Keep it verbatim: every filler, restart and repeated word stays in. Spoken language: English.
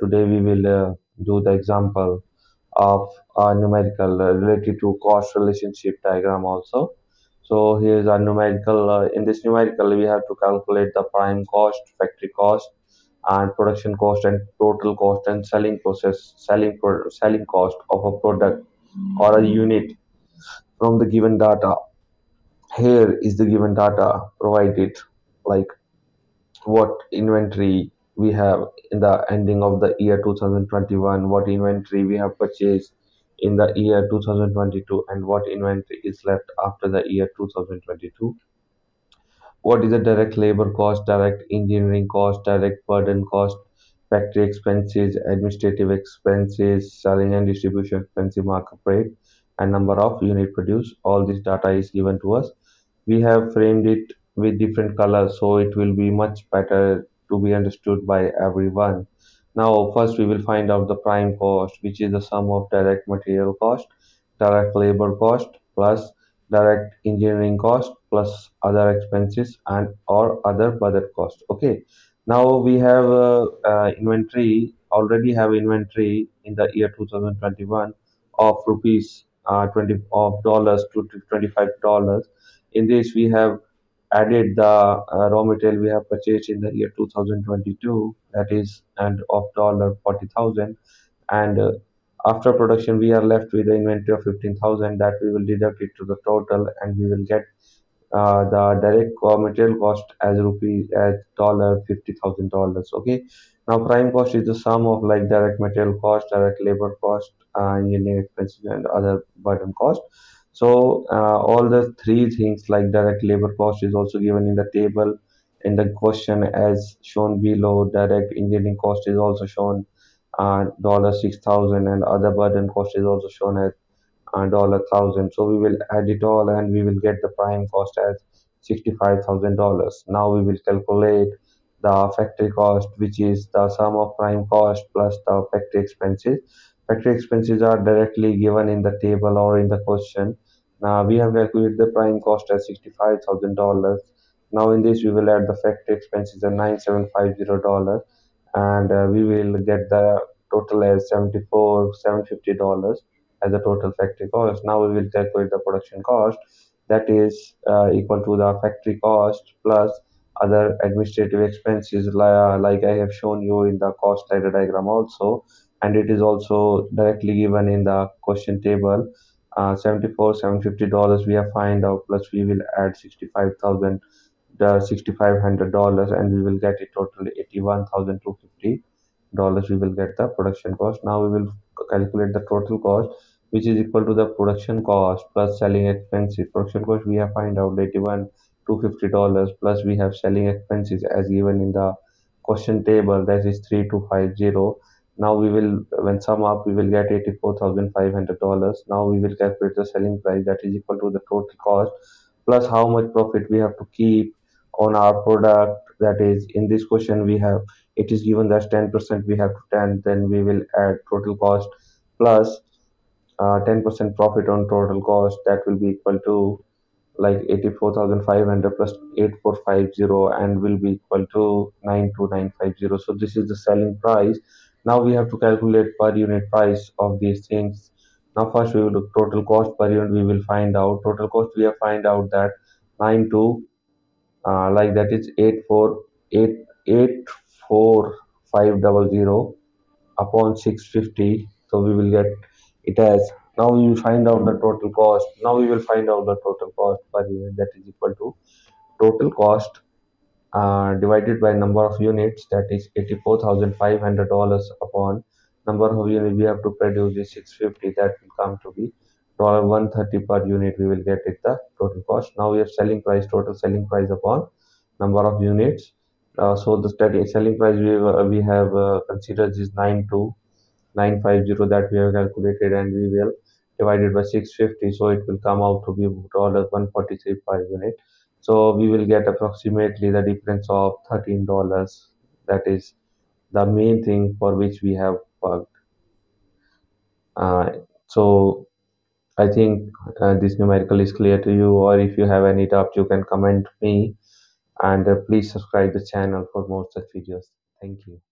today we will uh, do the example of a numerical uh, related to cost relationship diagram also. So here is our numerical. Uh, in this numerical we have to calculate the prime cost, factory cost, and production cost, and total cost, and selling process selling pro selling cost of a product or a unit from the given data. Here is the given data provided, like what inventory we have in the ending of the year two thousand twenty-one, what inventory we have purchased in the year two thousand twenty-two, and what inventory is left after the year two thousand twenty-two. What is the direct labor cost, direct engineering cost, direct burden cost, factory expenses, administrative expenses, selling and distribution expenses, markup rate, and number of unit produced. All this data is given to us. We have framed it with different colors, so it will be much better to be understood by everyone. Now first we will find out the prime cost, which is the sum of direct material cost, direct labor cost, plus direct engineering cost, plus other expenses and or other budget cost. Okay, now we have uh, uh, inventory, already have inventory in the year two thousand twenty-one of rupees uh, twenty of dollars to twenty-five dollars. In this we have added the uh, raw material we have purchased in the year two thousand twenty-two, that is, and of forty thousand dollars, and uh, after production we are left with the inventory of fifteen thousand dollars, that we will deduct it to the total, and we will get uh, the direct raw material cost as rupees as fifty thousand dollars. Okay, now prime cost is the sum of like direct material cost, direct labor cost, uh, engineering expenses, and other burden cost. So uh, all the three things like direct labor cost is also given in the table in the question as shown below. Direct engineering cost is also shown dollar uh, six thousand, and other burden cost is also shown as dollar uh, thousand. So we will add it all, and we will get the prime cost as sixty-five thousand dollars. Now we will calculate the factory cost, which is the sum of prime cost plus the factory expenses. Factory expenses are directly given in the table or in the question. Now we have calculated the prime cost as sixty-five thousand dollars. Now in this we will add the factory expenses at nine thousand seven hundred fifty dollars, and uh, we will get the total as seventy-four thousand seven hundred fifty dollars as the total factory cost. Now we will calculate the production cost, that is uh, equal to the factory cost plus other administrative expenses, uh, like I have shown you in the cost slider diagram also, and it is also directly given in the question table. Uh, seventy-four thousand seven hundred fifty dollars we have find out, plus we will add sixty-five thousand, uh, sixty-five hundred dollars, and we will get it totally eighty-one thousand two hundred fifty dollars. We will get the production cost. Now we will calculate the total cost, which is equal to the production cost plus selling expenses. Production cost we have find out eighty-one thousand two hundred fifty dollars, plus we have selling expenses as given in the question table, that is three thousand two hundred fifty. Now we will, when sum up, we will get eighty-four thousand five hundred dollars. Now we will calculate the selling price, that is equal to the total cost plus how much profit we have to keep on our product. That is, in this question we have, it is given that ten percent we have to ten, then we will add total cost plus uh, ten percent profit on total cost, that will be equal to like eighty-four thousand five hundred plus eighty-four thousand five hundred, and will be equal to ninety-two thousand nine hundred fifty. So this is the selling price. Now we have to calculate per unit price of these things. Now first we will look total cost per unit. We will find out total cost. We have find out that nine two, uh, like that is eight four eight eight four five double zero upon six fifty. So we will get it as. Now we will find out the total cost. Now we will find out the total cost per unit, that is equal to total cost Uh, divided by number of units, that is eighty-four thousand five hundred dollars upon number of units we have to produce is six hundred fifty, that will come to be one hundred thirty per unit. We will get it the total cost. Now we have selling price, total selling price upon number of units. Uh, so the study selling price we have, uh, we have uh, considered is ninety-two thousand nine hundred fifty, that we have calculated, and we will divide it by six hundred fifty, so it will come out to be one hundred forty-three per unit. So we will get approximately the difference of thirteen dollars. That is the main thing for which we have worked. Uh, so I think uh, this numerical is clear to you, or if you have any doubt, you can comment me, and uh, please subscribe the channel for more such videos. Thank you.